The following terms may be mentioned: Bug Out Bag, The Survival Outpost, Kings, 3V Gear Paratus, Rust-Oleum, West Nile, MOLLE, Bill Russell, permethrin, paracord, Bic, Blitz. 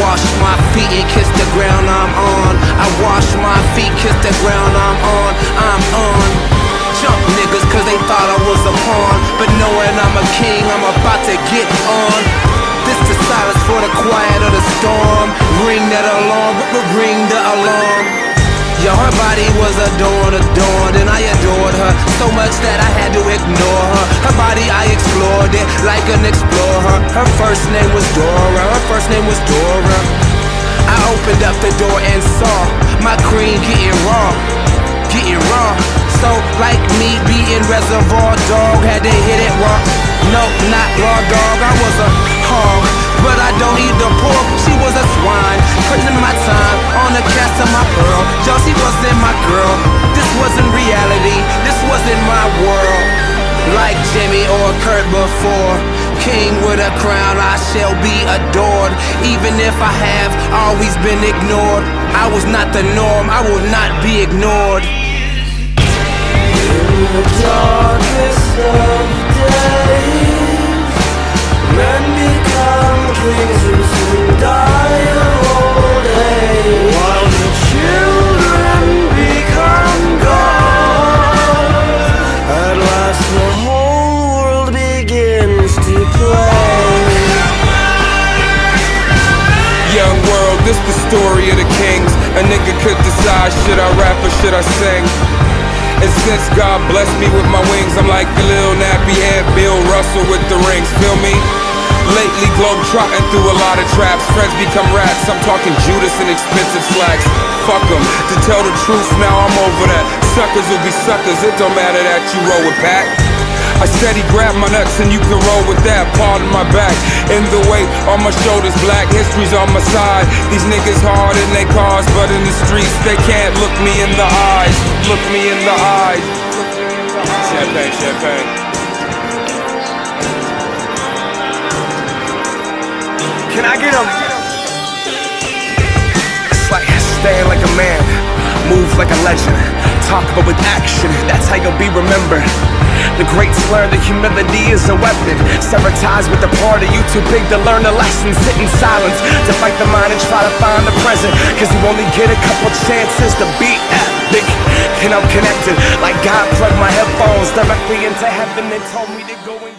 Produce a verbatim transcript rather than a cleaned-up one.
wash my feet and kiss the ground I'm on. I wash my feet, kiss the ground I'm on. I'm on. Jump niggas cause they thought I was a pawn, but knowing I'm a king, I'm about to get on. This the silence for the quiet of the storm. Ring that alarm, ring the alarm. Yo, her body was adored, adored, and I adored her so much that I had to ignore her. Her body, I explored it like an explorer. Her first name was Dora, her first name was Dora. I opened up the door and saw my queen getting raw, getting raw. So like me being Reservoir Dog, had to hit it raw. No, not raw dog, I was a hog, but I don't eat the pork. She was a swine, putting my time on the cast of my pearl. Yo, she wasn't my girl, this wasn't reality, this wasn't my world. Like Jimmy or Kurt before, king with a crown, I shall be adored. Even if I have always been ignored, I was not the norm, I will not be ignored. In the darkest of days, men become kings who soon die of old age, while the children become gods. At last the whole world begins to play. Young world, this the story of the kings. A nigga could decide, should I rap or should I sing? And since God blessed me with my wings, I'm like the little nappy head Bill Russell with the rings, feel me? Lately globetrotting through a lot of traps. Friends become rats, I'm talking Judas and expensive slacks. Fuck em, to tell the truth, now I'm over that. Suckers will be suckers, it don't matter that you roll it back. I steady grab my nuts and you can roll with that. Pardon my back, in the weight on my shoulders, black history's on my side. These niggas hard in their cars, but in the streets they can't look me in the eyes. Look me in the eyes. Champagne, champagne. Can I get him? It's like staying like a man, move like a legend, talk but with action, that's how you'll be remembered. The greats learn that humility is a weapon. Sever ties with the party, you too big to learn the lessons. Sit in silence to fight the mind and try to find the present, cause you only get a couple chances to be epic. And I'm connected, like God plugged my headphones directly into heaven and told me to go in.